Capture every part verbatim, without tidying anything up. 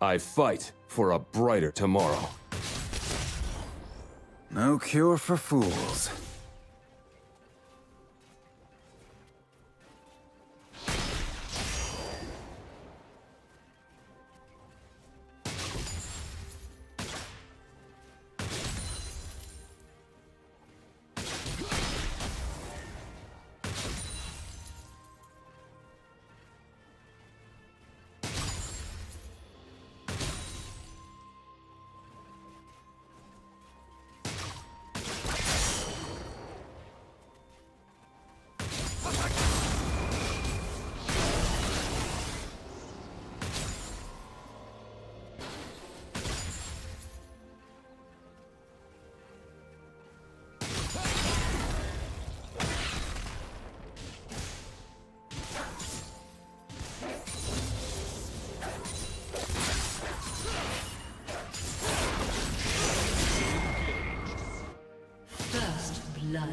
I fight for a brighter tomorrow. No cure for fools. Blood.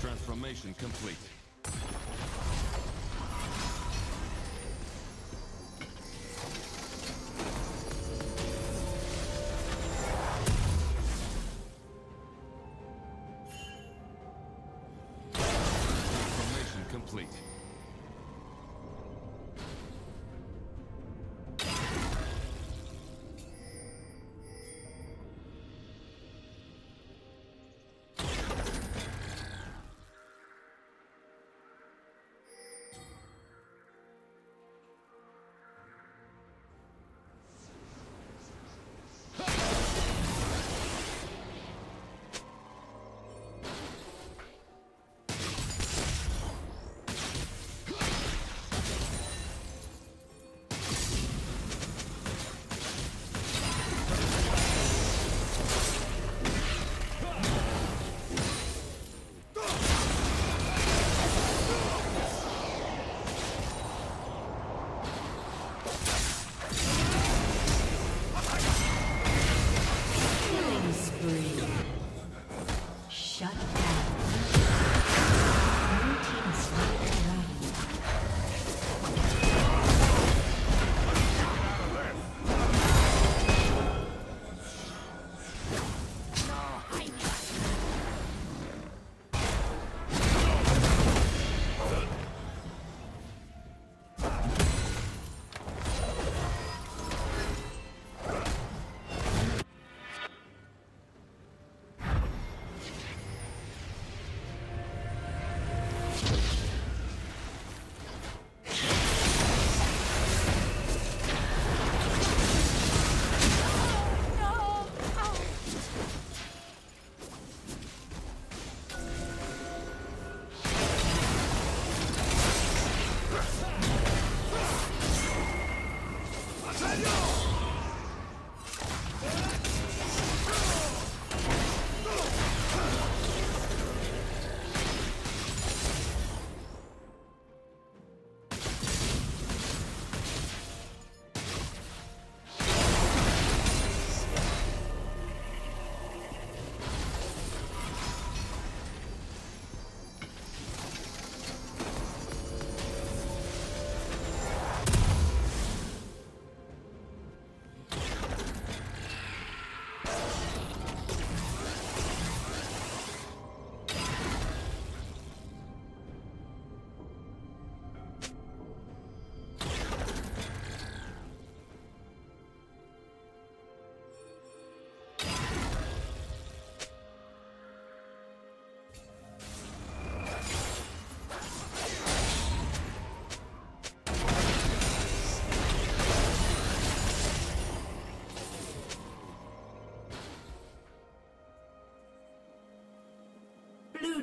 Transformation complete. Complete. Blue